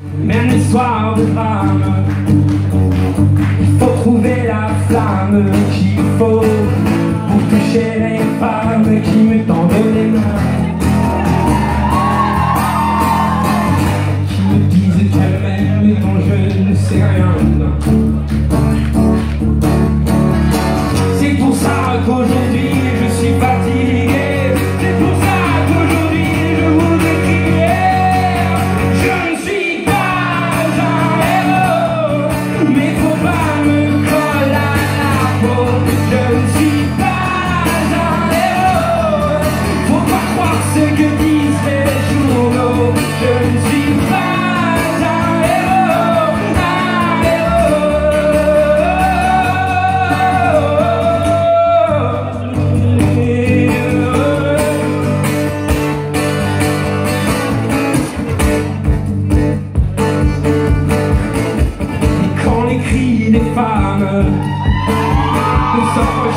Même soir de drame, il faut trouver la flamme qu'il faut pour toucher les femmes qui me tendent les mains, qui me disent qu'elles m'aiment mais dont je ne sais rien. C'est pour ça qu'aujourd'hui je suis fatigué.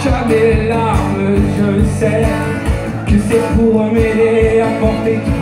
Jamais larmes, je sais que c'est pour m'aider à porter tout.